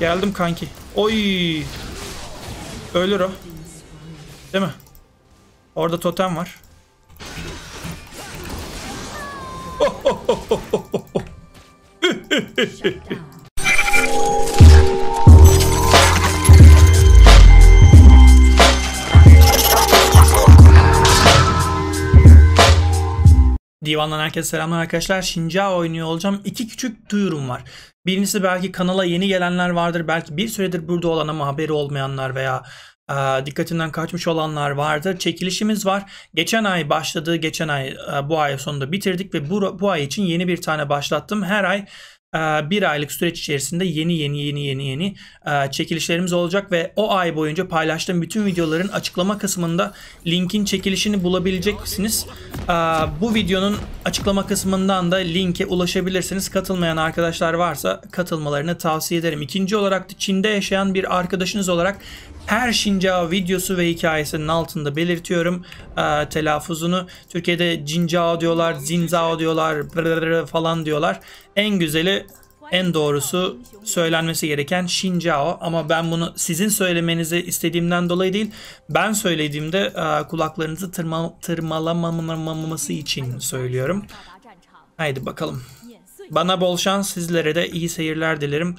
Geldim kanki. Oy. Ölür o. Değil mi? Orada totem var. Divandan herkese selamlar arkadaşlar. Xin Zhao oynuyor olacağım. İki küçük duyurum var. Birincisi, belki kanala yeni gelenler vardır. Belki bir süredir burada olan ama haberi olmayanlar veya dikkatinden kaçmış olanlar vardır. Çekilişimiz var. Geçen ay başladı. Geçen ay bu ay sonunda bitirdik ve bu ay için yeni bir tane başlattım. Her ay bir aylık süreç içerisinde yeni çekilişlerimiz olacak ve o ay boyunca paylaştığım bütün videoların açıklama kısmında linkin çekilişini bulabileceksiniz. Bu videonun açıklama kısmından da linke ulaşabilirsiniz. Katılmayan arkadaşlar varsa katılmalarını tavsiye ederim. İkinci olarak da Çin'de yaşayan bir arkadaşınız olarak her Xin Zhao videosu ve hikayesinin altında belirtiyorum telaffuzunu. Türkiye'de Xin Zhao diyorlar, Xin Zhao diyorlar, falan diyorlar. En güzeli, en doğrusu söylenmesi gereken Xin Zhao. Ama ben bunu sizin söylemenizi istediğimden dolayı değil, ben söylediğimde kulaklarınızı tırmalamaması için söylüyorum. Haydi bakalım. Bana bol şans, sizlere de iyi seyirler dilerim.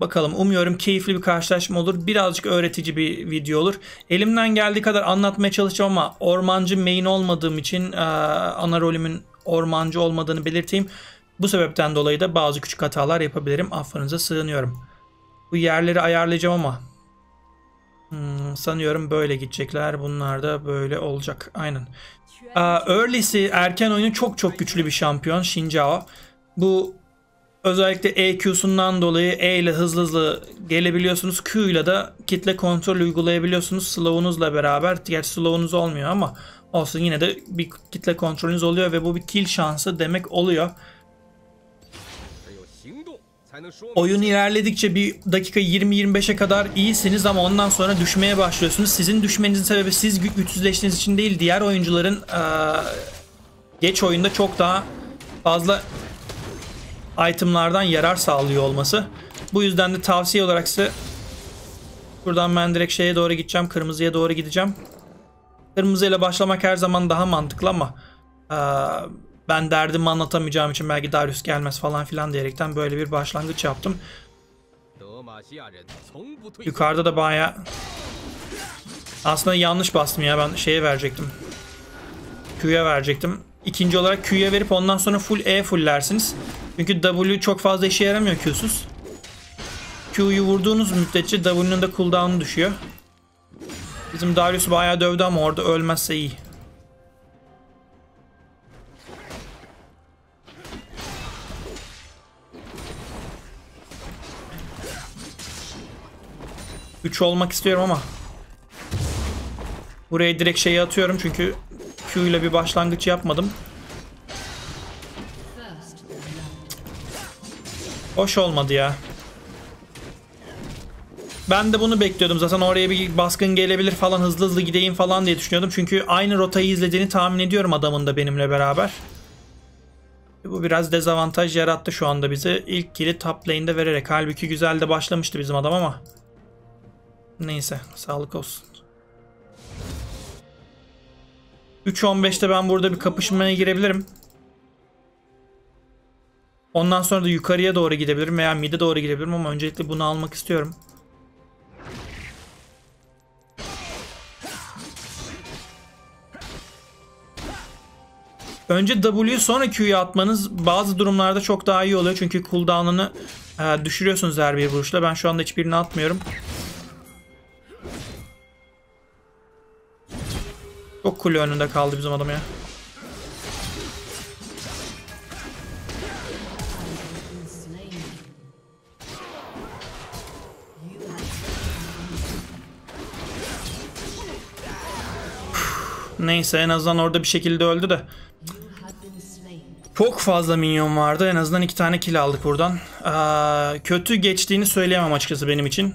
Bakalım, umuyorum keyifli bir karşılaşma olur. Birazcık öğretici bir video olur. Elimden geldiği kadar anlatmaya çalışacağım ama ormancı main olmadığım için ana rolümün ormancı olmadığını belirteyim. Bu sebepten dolayı da bazı küçük hatalar yapabilirim. Affınıza sığınıyorum. Bu yerleri ayarlayacağım ama sanıyorum böyle gidecekler. Bunlar da böyle olacak. Aynen. Early'si, erken oyunu çok güçlü bir şampiyon Xin Zhao. Bu özellikle EQ'sundan dolayı E ile hızlı gelebiliyorsunuz. Q ile de kitle kontrol uygulayabiliyorsunuz. Slow'unuzla beraber. Gerçi slow'unuz olmuyor ama olsun, yine de bir kitle kontrolünüz oluyor ve bu bir kill şansı demek oluyor. Oyun ilerledikçe bir dakika 20-25'e kadar iyisiniz ama ondan sonra düşmeye başlıyorsunuz. Sizin düşmenizin sebebi siz güçsüzleştiğiniz için değil, diğer oyuncuların geç oyunda çok daha fazla itemlardan yarar sağlıyor olması. Bu yüzden de tavsiye olarak size, buradan ben direkt şeye doğru gideceğim, kırmızıya doğru gideceğim. Kırmızıyla başlamak her zaman daha mantıklı ama ben derdimi anlatamayacağım için belki Darius gelmez falan filan diyerekten böyle bir başlangıç yaptım. Yukarıda da bayağı aslında yanlış bastım ya, ben şeye verecektim, Q'ya verecektim. İkinci olarak Q'ya verip ondan sonra full E fullersiniz. Çünkü W çok fazla işe yaramıyor Q'suz. Q'yu vurduğunuz müddetçe W'nun da cooldown'u düşüyor. Bizim Darius bayağı dövdü ama orada ölmezse iyi. Üç olmak istiyorum ama buraya direkt şeyi atıyorum çünkü Q ile bir başlangıç yapmadım. Hoş olmadı ya. Ben de bunu bekliyordum zaten, oraya bir baskın gelebilir falan, hızlı gideyim falan diye düşünüyordum. Çünkü aynı rotayı izlediğini tahmin ediyorum adamın da benimle beraber. Bu biraz dezavantaj yarattı şu anda bize. İlk kill'i top lane'de vererek. Halbuki güzel de başlamıştı bizim adam ama. Neyse, sağlık olsun. 3.15'te ben burada bir kapışmaya girebilirim. Ondan sonra da yukarıya doğru gidebilirim veya mid'e doğru gidebilirim ama öncelikle bunu almak istiyorum. Önce W'yu sonra Q'yu atmanız bazı durumlarda çok daha iyi oluyor. Çünkü cooldown'ını düşürüyorsunuz her bir vuruşla. Ben şu anda hiçbirini atmıyorum. Çok kule önünde kaldı bizim adam ya. Neyse, en azından orada bir şekilde öldü de. Çok fazla minyon vardı. En azından 2 tane kill aldık buradan. Kötü geçtiğini söyleyemem açıkçası benim için.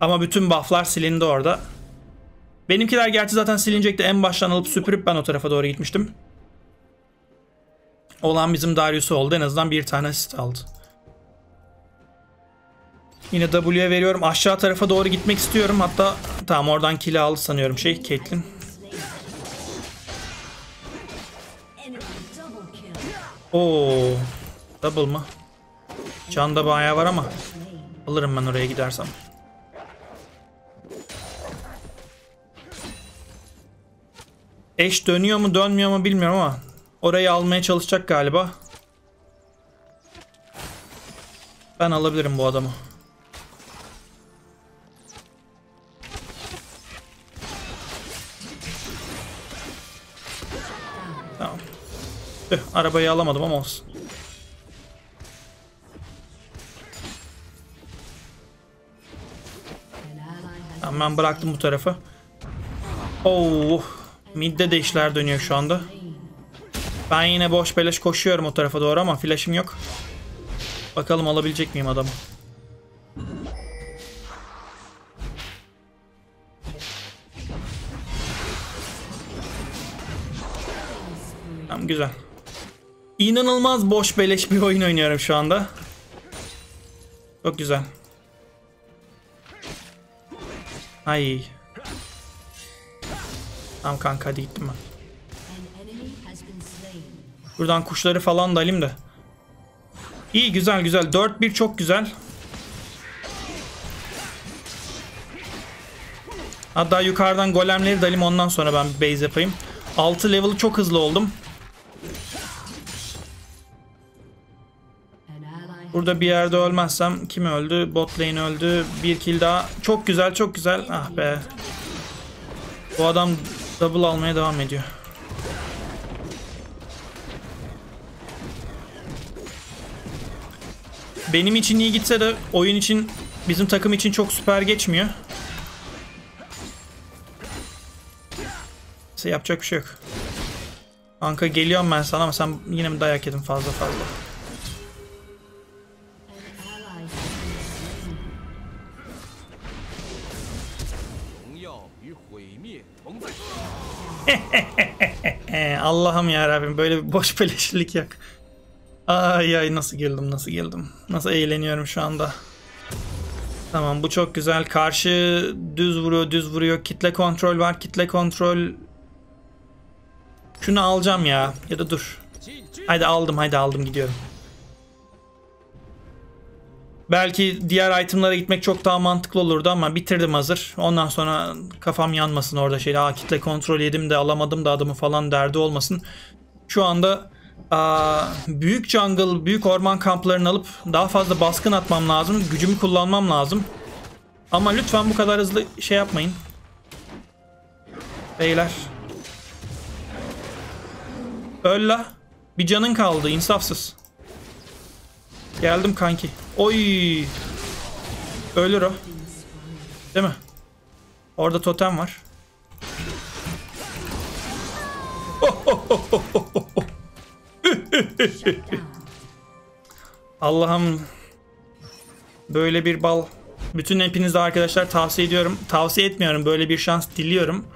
Ama bütün bufflar silindi orada. Benimkiler gerçi zaten silinecekti. En baştan alıp süpürüp ben o tarafa doğru gitmiştim. Olan bizim Darius'u oldu. En azından bir tane asist aldı. Yine W'ye veriyorum. Aşağı tarafa doğru gitmek istiyorum. Hatta tamam, oradan kill aldı sanıyorum Caitlyn. Oo, double mı? Can da bayağı var ama alırım ben oraya gidersem. Ashe dönüyor mu dönmüyor mu bilmiyorum ama orayı almaya çalışacak galiba. Ben alabilirim bu adamı. Tamam. Arabayı alamadım ama olsun. Tamam, ben bıraktım bu tarafı. Oh, midde de işler dönüyor şu anda. Ben yine boş beleş koşuyorum o tarafa doğru ama flash'im yok. Bakalım alabilecek miyim adamı? Tamam, güzel. İnanılmaz boş beleş bir oyun oynuyorum şu anda. Çok güzel. Ay. Tamam kanka, hadi gittim ben. Buradan kuşları falan da alayım da. İyi, güzel güzel. 4-1 çok güzel. Hatta yukarıdan golemleri dalayım, ondan sonra ben bir base yapayım. 6 level'ı çok hızlı oldum. Burada bir yerde ölmezsem kim öldü? Bot lane öldü. Bir kill daha. Çok güzel çok güzel. Ah be. Bu adam double almaya devam ediyor. Benim için iyi gitse de oyun için, bizim takım için çok süper geçmiyor. Neyse, yapacak bir şey yok. Kanka geliyorum ben sana ama sen yine mi dayak yedin fazla fazla? Allah'ım ya Rabbim, böyle bir boş beleşlik yok. Ay ay, nasıl girdim, nasıl girdim. Nasıl eğleniyorum şu anda. Tamam, bu çok güzel. Karşı düz vuruyor, düz vuruyor. Kitle kontrol var, kitle kontrol. Şunu alacağım ya. Ya da dur. Haydi aldım, haydi aldım, gidiyorum. Belki diğer itemlara gitmek çok daha mantıklı olurdu ama bitirdim hazır. Ondan sonra kafam yanmasın orada şeyle. Aa, kitle kontrol yedim de alamadım da adamı falan derdi olmasın. Şu anda... büyük jungle, büyük orman kamplarını alıp daha fazla baskın atmam lazım. Gücümü kullanmam lazım. Ama lütfen bu kadar hızlı şey yapmayın. Beyler. Öl la. Bir canın kaldı, insafsız. Geldim kanki. Oy. Ölür o. Değil mi? Orada totem var. Allah'ım, böyle bir bal. Bütün hepinize arkadaşlar tavsiye ediyorum. Tavsiye etmiyorum, böyle bir şans diliyorum.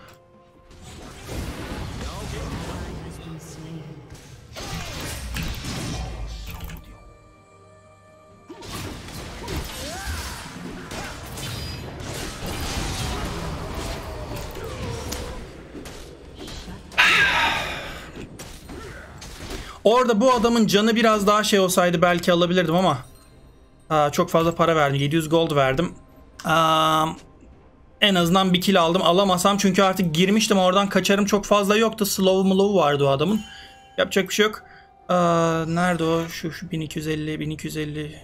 Orada bu adamın canı biraz daha şey olsaydı belki alabilirdim ama çok fazla para verdim. 700 gold verdim. En azından bir kill aldım. Alamasam çünkü artık girmiştim, oradan kaçarım çok fazla yoktu. Slow move vardı o adamın. Yapacak bir şey yok. Nerede o? Şu 1250, 1250.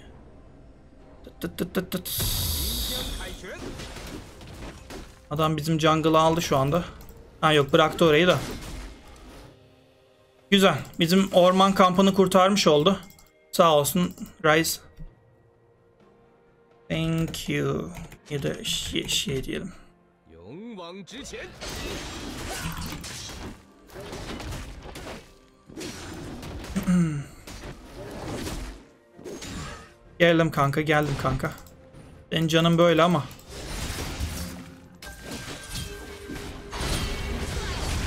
Adam bizim jungle'ı aldı şu anda. Ha yok, bıraktı orayı da. Güzel. Bizim orman kampını kurtarmış oldu. Sağ olsun Ryze. Thank you. Ya da şey diyelim. Geldim kanka, geldim kanka. Benim canım böyle ama.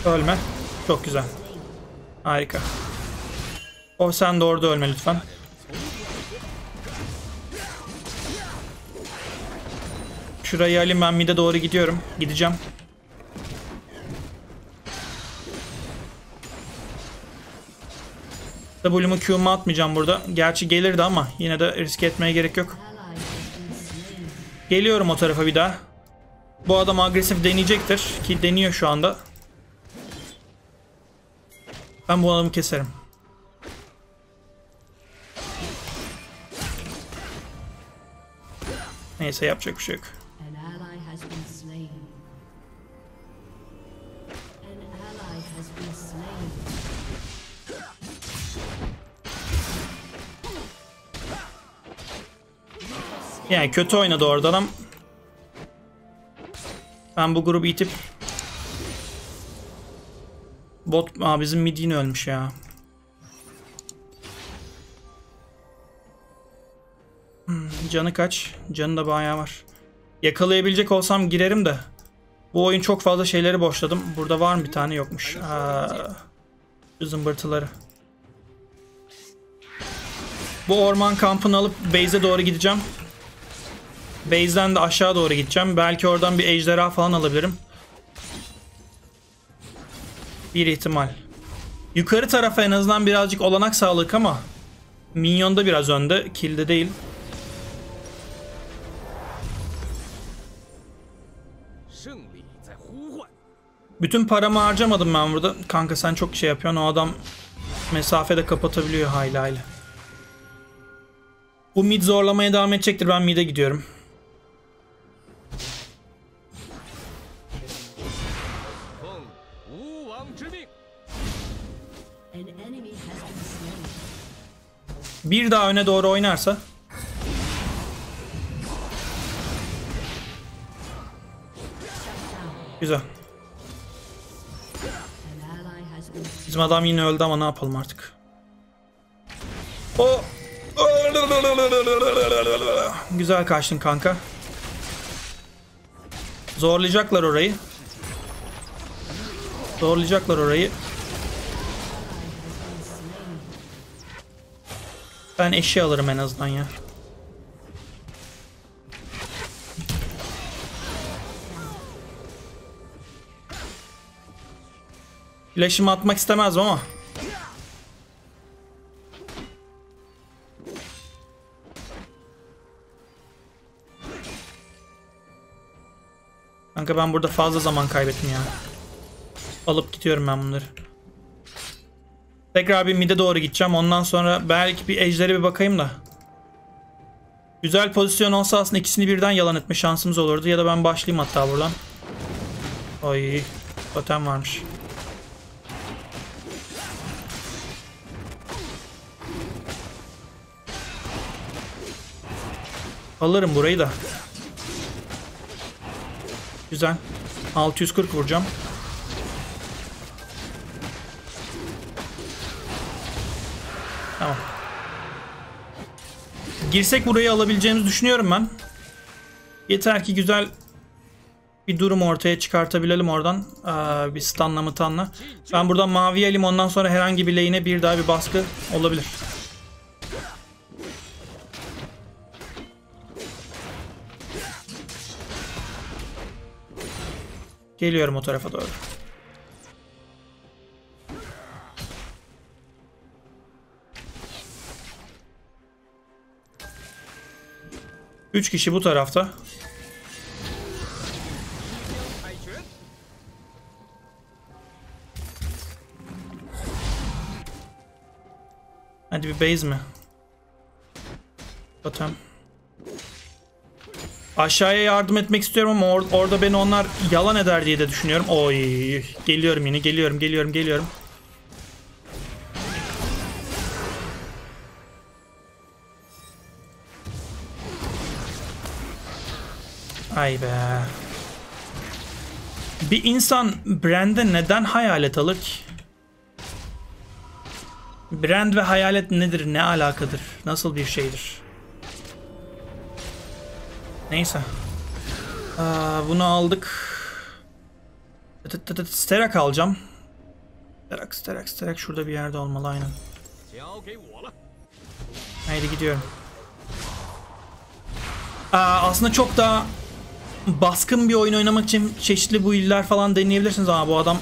Ölme. Çok güzel. Harika. O sen de orada ölme lütfen. Şurayı alayım, ben mid'e doğru gidiyorum. Gideceğim. W'mu Q'ma atmayacağım burada. Gerçi gelirdi ama yine de risk etmeye gerek yok. Geliyorum o tarafa bir daha. Bu adam agresif deneyecektir ki deniyor şu anda. Ben bu adamı keserim. Neyse, yapacak bir şey yok. Yani kötü oynadı orada adam. Ben bu grubu itip bot... Aa, bizim mid yine ölmüş ya. Canı kaç? Canı da bayağı var. Yakalayabilecek olsam girerim de. Bu oyun çok fazla şeyleri boşladım. Burada var mı bir tane? Yokmuş. Zımbırtıları. Bu orman kampını alıp base'e doğru gideceğim. Base'den de aşağı doğru gideceğim. Belki oradan bir ejderha falan alabilirim. Bir ihtimal. Yukarı tarafa en azından birazcık olanak sağladık ama Minyon'da biraz önde. Kill'de değil. Bütün paramı harcamadım ben burada. Kanka sen çok şey yapıyorsun. O adam mesafede kapatabiliyor hayli hayli. Bu mid zorlamaya devam edecektir. Ben mid'e gidiyorum. Bir daha öne doğru oynarsa. Güzel. Bizim adam yine öldü ama ne yapalım artık. O. Güzel kaçtın kanka. Zorlayacaklar orayı. Zorlayacaklar orayı. Ben eşi alırım en azından ya. Flash'ımı atmak istemezdim ama. Kanka ben burada fazla zaman kaybettim ya. Alıp gidiyorum ben bunları. Tekrar bir mid'e doğru gideceğim. Ondan sonra belki bir ejder'e bir bakayım da. Güzel pozisyon olsa aslında ikisini birden yalan etme şansımız olurdu. Ya da ben başlayayım hatta buradan. Ay, totem varmış. Alırım burayı da. Güzel. 640 vuracağım. Tamam. Girsek burayı alabileceğimizi düşünüyorum ben. Yeter ki güzel bir durum ortaya çıkartabilelim oradan. Bir stunla mı tanla. Ben buradan maviye alayım, ondan sonra herhangi bir lane'e bir daha bir baskı olabilir. Geliyorum o tarafa doğru. Üç kişi bu tarafta. Hadi bir base mi? Totem. Aşağıya yardım etmek istiyorum ama orada beni onlar yalan eder diye de düşünüyorum. Oy, geliyorum yine, geliyorum. Ay be. Bir insan Brand'e neden hayalet alır ki? Brand ve hayalet nedir, ne alakadır, nasıl bir şeydir? Neyse. Bunu aldık. Sterak alacağım. Sterak. Şurada bir yerde olmalı aynen. Haydi gidiyorum. Aslında çok daha baskın bir oyun oynamak için çeşitli build'ler falan deneyebilirsiniz. Ama bu adam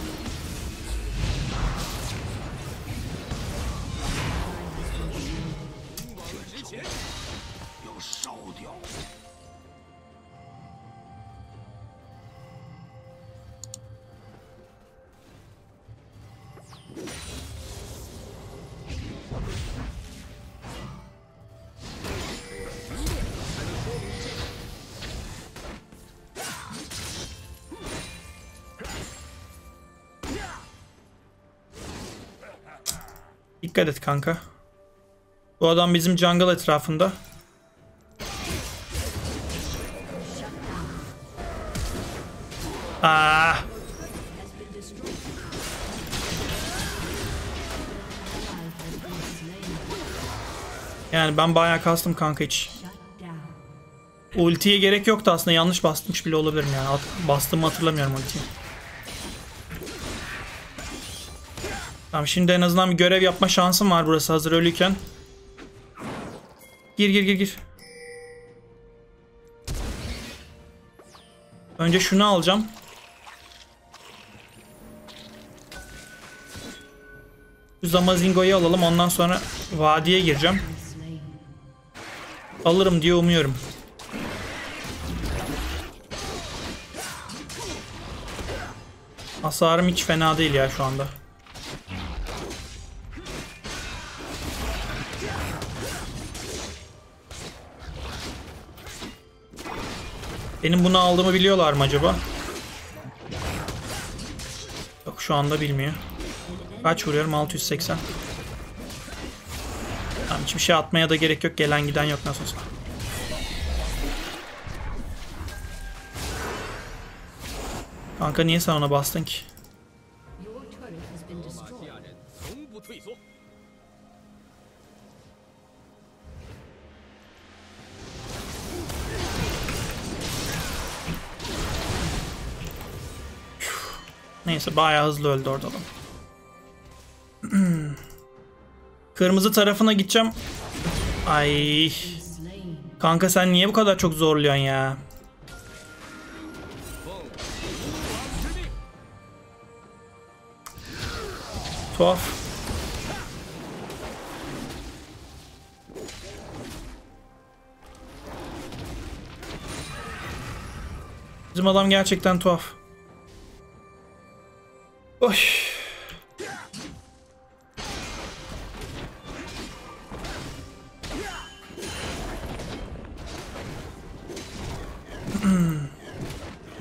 dikkat et kanka. Bu adam bizim jungle etrafında. Yani ben bayağı kastım kanka hiç. Ultiye gerek yoktu aslında, yanlış basmış bile olabilirim yani. Bastığımı hatırlamıyorum ultiyi. Tamam, şimdi en azından bir görev yapma şansım var burası hazır ölüyken. Gir gir gir gir. Önce şunu alacağım. Şu Zamazingo'yu alalım, ondan sonra vadiye gireceğim. Alırım diye umuyorum. Hasarım hiç fena değil ya şu anda. Benim bunu aldığımı biliyorlar mı acaba? Yok, şu anda bilmiyor. Kaç vuruyorum? 680. Tamam, hiçbir şey atmaya da gerek yok. Gelen giden yok nasıl olsa. Kanka niye sen ona bastın ki? Neyse, bayağı hızlı öldü orada adam. Kırmızı tarafına gideceğim. Ay. Kanka sen niye bu kadar çok zorluyorsun ya? Tuhaf. Bizim adam gerçekten tuhaf. Oy.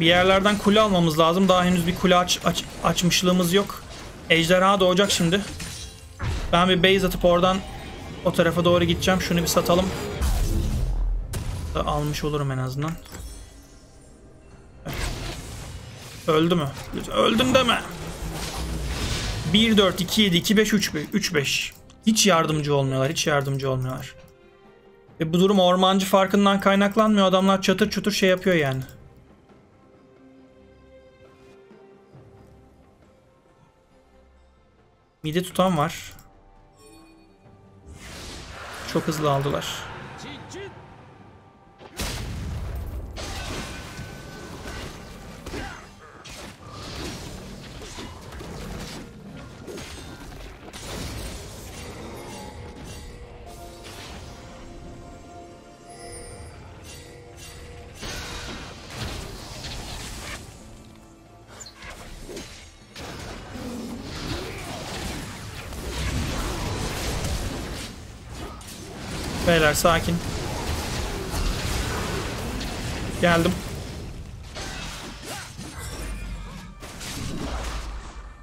Bir yerlerden kule almamız lazım. Daha henüz bir kule açmışlığımız yok. Ejderha doğacak şimdi. Ben bir base atıp oradan o tarafa doğru gideceğim. Şunu bir satalım. Almış olurum en azından. Öldü mü? Öldüm deme. 1-4, 2-7, 2-5, 3-5. Hiç yardımcı olmuyorlar, hiç yardımcı olmuyorlar. Ve bu durum ormancı farkından kaynaklanmıyor. Adamlar çatır çutur şey yapıyor yani. Midi tutan var. Çok hızlı aldılar. Beyler sakin. Geldim.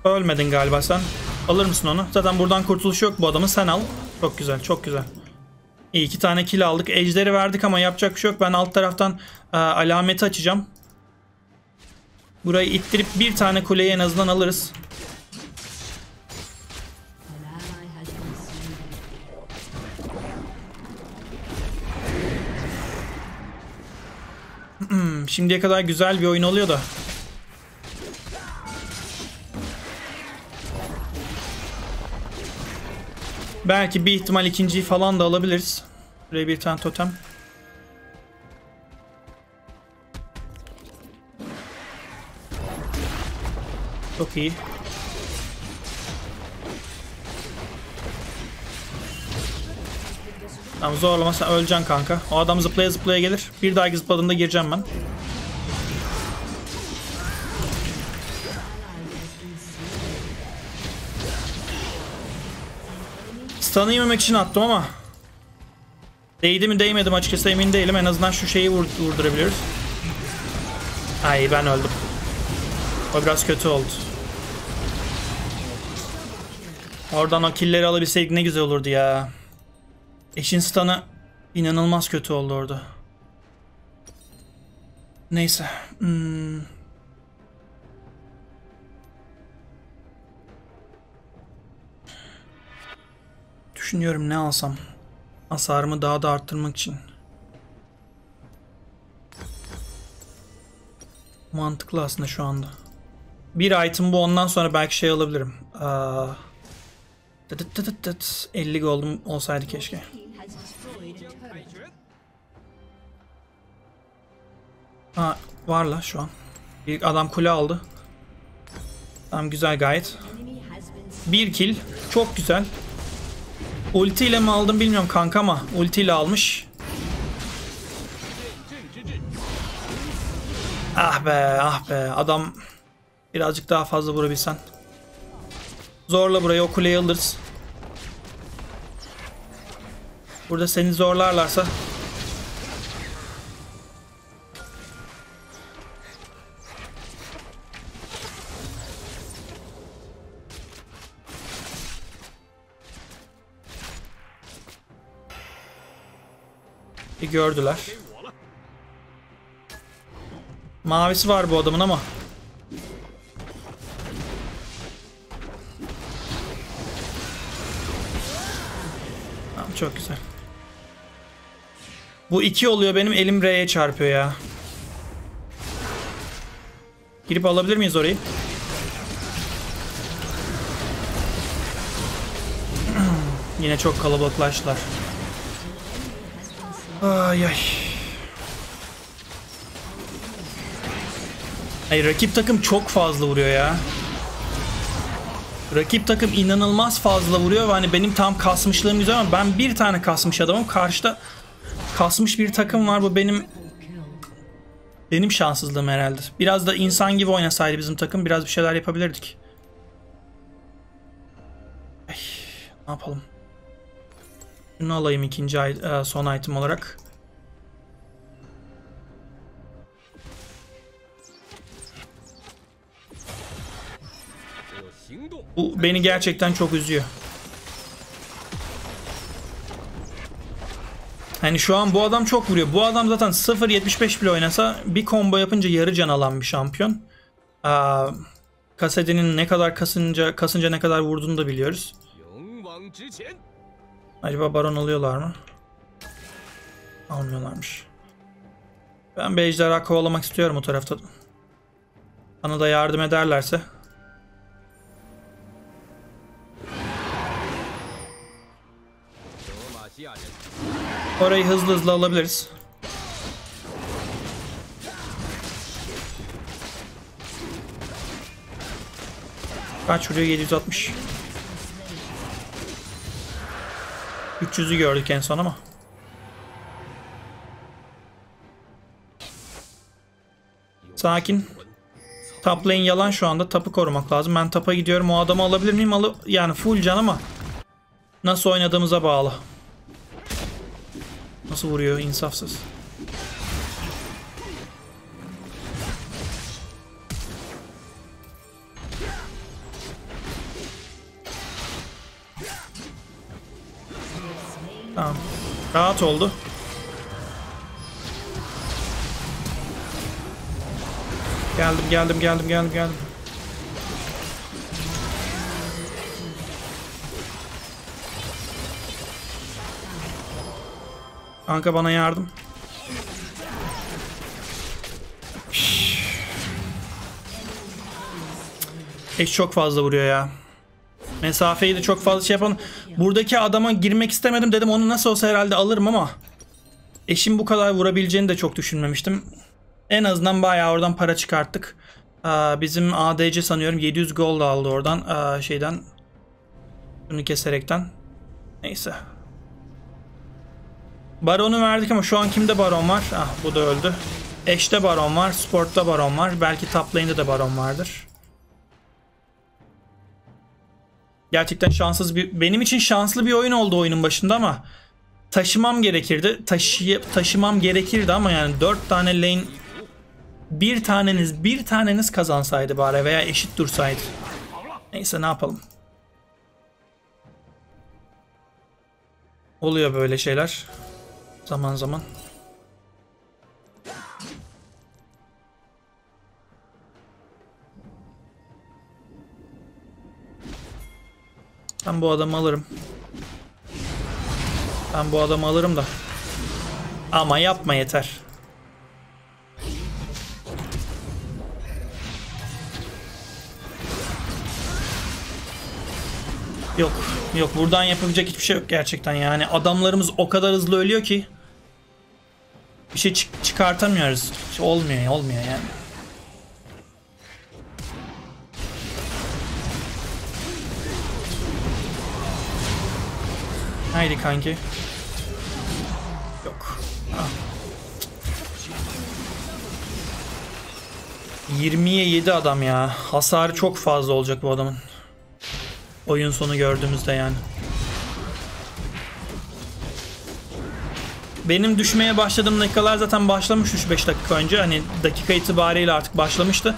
Ölmedin galiba sen. Alır mısın onu? Zaten buradan kurtuluş yok bu adamın. Sen al. Çok güzel, çok güzel. İyi, 2 tane kill aldık. Ejderi verdik ama yapacak bir şey yok. Ben alt taraftan alameti açacağım. Burayı ittirip 1 tane kuleyi en azından alırız. Şimdiye kadar güzel bir oyun oluyor da. Belki bir ihtimal ikinciyi falan da alabiliriz. Buraya bir tane totem. Çok iyi. Tamam, zorlama, sen öleceksin kanka. O adam zıplaya zıplaya gelir. Bir dahaki zıpladığında gireceğim ben. Stun'ı yememek için attım ama değdi mi değmedim açıkçası emin değilim. En azından şu şeyi vurdurabiliyoruz. Ay ben öldüm. O biraz kötü oldu. Oradan o killleri alabilseydik ne güzel olurdu ya. Ashe'in stun'ı inanılmaz kötü oldu orada. Neyse. Düşünüyorum ne alsam. Hasarımı daha da arttırmak için. Mantıklı aslında şu anda. Bir item bu, ondan sonra belki şey alabilirim. 50 gold'um olsaydı keşke. Ha, var la şu an. Bir adam kule aldı. Tamam, güzel gayet. Bir kill. Çok güzel. Ulti ile mi aldım bilmiyorum kanka ama ulti ile almış. Ah be, ah be. Adam birazcık daha fazla vurabilsen. Zorla burayı, o kuleyi alırız. Burada seni zorlarlarsa. Bir gördüler. Mavisi var bu adamın ama. Tamam, çok güzel. Bu 2 oluyor, benim elim R'ye çarpıyor ya. Girip alabilir miyiz orayı? Yine çok kalabalıklaştılar. Ay ay. Ay, rakip takım çok fazla vuruyor ya. Rakip takım inanılmaz fazla vuruyor. Hani benim tam kasmışlığım güzel ama ben bir tane kasmış adamım. Karşıda kasmış bir takım var. Bu benim şanssızlığım herhalde. Biraz da insan gibi oynasaydı bizim takım biraz bir şeyler yapabilirdik. Ay, ne yapalım? Şunu alayım ikinci son item olarak. Bu beni gerçekten çok üzüyor. Hani şu an bu adam çok vuruyor. Bu adam zaten 0.75 bile oynasa bir combo yapınca yarı can alan bir şampiyon. Kasedinin ne kadar kasınca ne kadar vurduğunu da biliyoruz. Acaba baron alıyorlar mı? Almıyorlarmış. Ben bir ejderha kovalamak istiyorum o tarafta. Bana da yardım ederlerse. Orayı hızlı hızlı alabiliriz. Kaç vuruyor? 760. 300'ü gördük en son ama. Sakin. Top lane yalan şu anda. Tap'ı korumak lazım. Ben tap'a gidiyorum. O adamı alabilir miyim? Yani full can ama nasıl oynadığımıza bağlı. Nasıl vuruyor? İnsafsız. Tamam. Rahat oldu. Geldim. Kanka bana yardım. Ashe çok fazla vuruyor ya. Mesafeyi de çok fazla şey yapan. Buradaki adama girmek istemedim dedim. Onu nasıl olsa herhalde alırım ama Ashe'in bu kadar vurabileceğini de çok düşünmemiştim. En azından bayağı oradan para çıkarttık. Bizim ADC sanıyorum 700 gold aldı oradan şeyden. Şunu keserekten. Neyse. Baron'u verdik ama şu an kimde Baron var? Ah, bu da öldü. Ashe'de Baron var. Sport'ta Baron var. Belki top lane'de de Baron vardır. Gerçekten şanssız bir... Benim için şanslı bir oyun oldu oyunun başında ama taşımam gerekirdi. Taşımam gerekirdi ama yani 4 tane lane, bir taneniz kazansaydı bari veya eşit dursaydı. Neyse, ne yapalım. Oluyor böyle şeyler. Zaman zaman. Ben bu adamı alırım. Ben bu adamı alırım da. Ama yapma yeter. Yok. Yok. Buradan yapılacak hiçbir şey yok gerçekten. Yani adamlarımız o kadar hızlı ölüyor ki. Bir şey çıkartamıyoruz. Hiç olmuyor. Olmuyor yani. Haydi kanki. Yok. Ah. 20'ye 7 adam ya. Hasarı çok fazla olacak bu adamın. Oyun sonu gördüğümüzde yani. Benim düşmeye başladığım dakikalar zaten başlamış 3-5 dakika önce. Hani dakika itibariyle artık başlamıştı.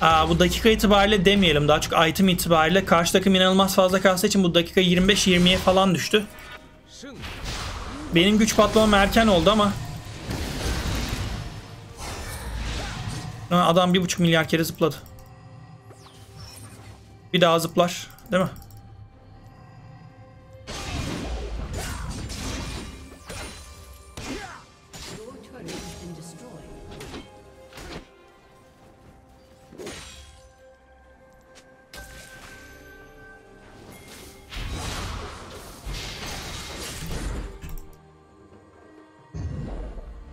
Aa, bu dakika itibariyle demeyelim, daha çok item itibariyle. Karşı takım inanılmaz fazla kastığı için bu dakika 25-20'ye falan düştü. Benim güç patlamam erken oldu ama adam 1,5 milyar kere zıpladı. Bir daha zıplar, değil mi?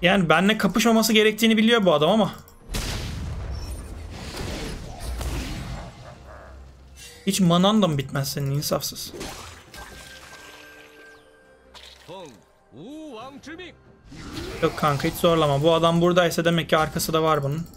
Yani benimle kapışmaması gerektiğini biliyor bu adam ama hiç manan da mı bitmez senin, insafsız. Yok kanka, hiç zorlama. Bu adam buradaysa demek ki arkası da var bunun.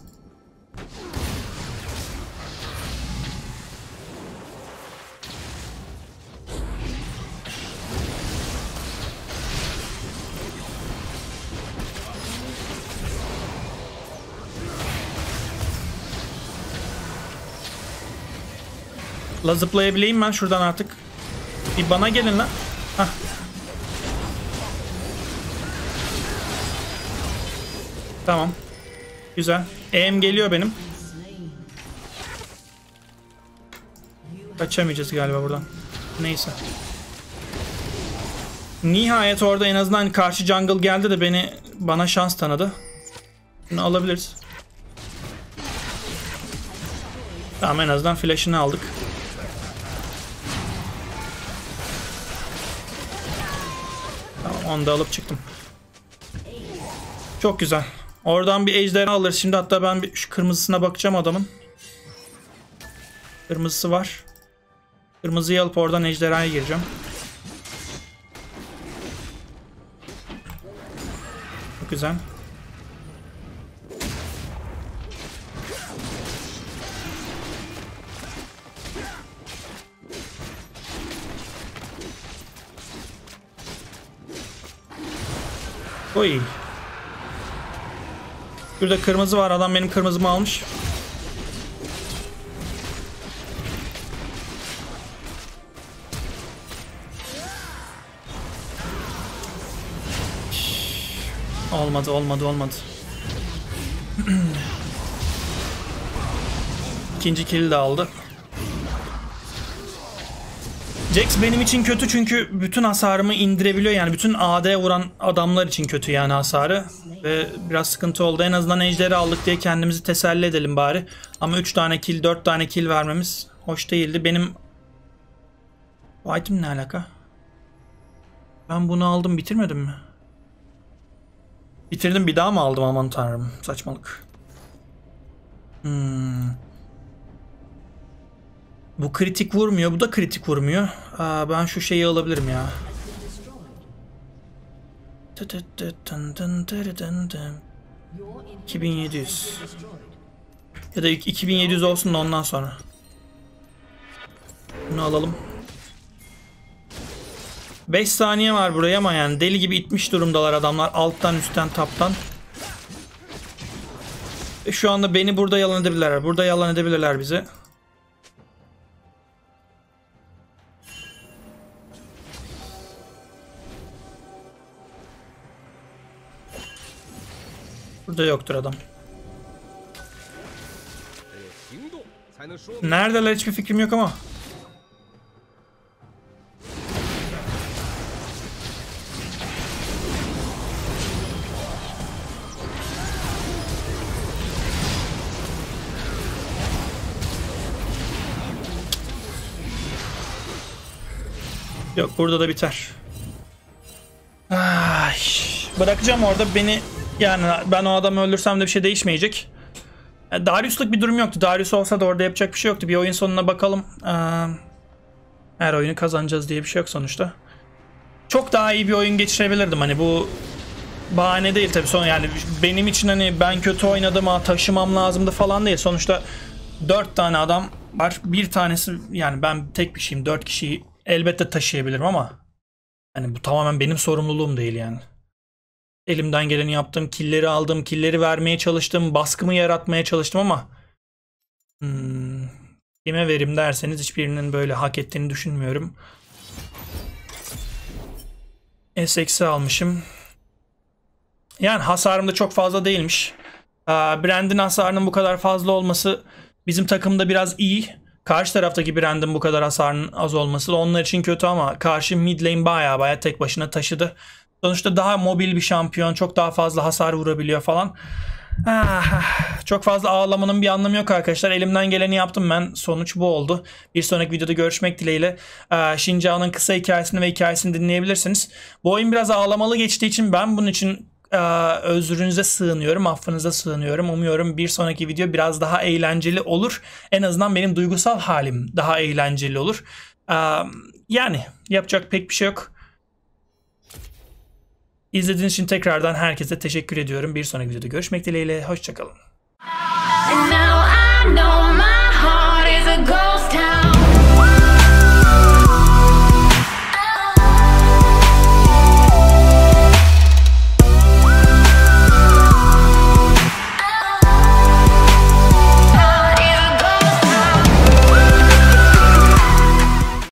La zıplayabileyim ben şuradan artık. Bir bana gelin lan. Hah. Tamam. Güzel. EM geliyor benim. Kaçamayacağız galiba buradan. Neyse. Nihayet orada en azından karşı jungle geldi de bana şans tanıdı. Bunu alabiliriz. Tamam, en azından flash'ını aldık. Onu da alıp çıktım. Çok güzel. Oradan bir ejderha alır. Şimdi hatta ben bir şu kırmızısına bakacağım adamın. Kırmızısı var. Kırmızıyı alıp oradan ejderhaya gireceğim. Çok güzel. Oy. Şurada kırmızı var. Adam benim kırmızımı almış. Olmadı, olmadı, olmadı. İkinci kill de aldı. Jax benim için kötü çünkü bütün hasarımı indirebiliyor. Yani bütün AD vuran adamlar için kötü yani hasarı. Ve biraz sıkıntı oldu. En azından ejderi aldık diye kendimizi teselli edelim bari. Ama 3 tane kill, 4 tane kill vermemiz hoş değildi. Benim... Bu item ne alaka? Ben bunu aldım, bitirmedim mi? Bitirdim, bir daha mı aldım? Aman tanrım, saçmalık. Bu kritik vurmuyor. Bu da kritik vurmuyor. Aa, ben şu şeyi alabilirim ya. $2700. Ya da 2700 olsun da ondan sonra. Bunu alalım. 5 saniye var buraya ama yani deli gibi itmiş durumdalar adamlar. Alttan, üstten, taptan. Şu anda beni burada yalan edebilirler. Burada yalan edebilirler bize. Burada yoktur adam. Neredeler hiçbir fikrim yok ama. Yok, burada da biter. Ay, bırakacağım orada beni. Yani ben o adamı öldürsem de bir şey değişmeyecek. Darius'luk bir durum yoktu. Darius olsa da orada yapacak bir şey yoktu. Bir oyun sonuna bakalım. Her oyunu kazanacağız diye bir şey yok sonuçta. Çok daha iyi bir oyun geçirebilirdim. Hani bu bahane değil tabii. Son yani benim için hani ben kötü oynadım ha, taşımam lazımdı falan değil. Sonuçta 4 tane adam var. Bir tanesi yani ben tek bir şeyim. 4 kişiyi elbette taşıyabilirim ama hani bu tamamen benim sorumluluğum değil yani. Elimden geleni yaptım, killeri aldım, killeri vermeye çalıştım, baskımı yaratmaya çalıştım ama kime verim derseniz hiçbirinin böyle hak ettiğini düşünmüyorum. SX'i almışım. Yani hasarım da çok fazla değilmiş. Brand'in hasarının bu kadar fazla olması bizim takımda biraz iyi. Karşı taraftaki Brand'in bu kadar hasarının az olması onlar için kötü ama karşı mid lane baya tek başına taşıdı. Sonuçta daha mobil bir şampiyon. Çok daha fazla hasar vurabiliyor falan. Çok fazla ağlamanın bir anlamı yok arkadaşlar. Elimden geleni yaptım ben. Sonuç bu oldu. Bir sonraki videoda görüşmek dileğiyle. Xin Zhao'nun kısa hikayesini ve hikayesini dinleyebilirsiniz. Bu oyun biraz ağlamalı geçtiği için ben bunun için özrünüze sığınıyorum. Affınıza sığınıyorum. Umuyorum bir sonraki video biraz daha eğlenceli olur. En azından benim duygusal halim daha eğlenceli olur. Yani yapacak pek bir şey yok. İzlediğiniz için tekrardan herkese teşekkür ediyorum. Bir sonraki videoda görüşmek dileğiyle. Hoşçakalın.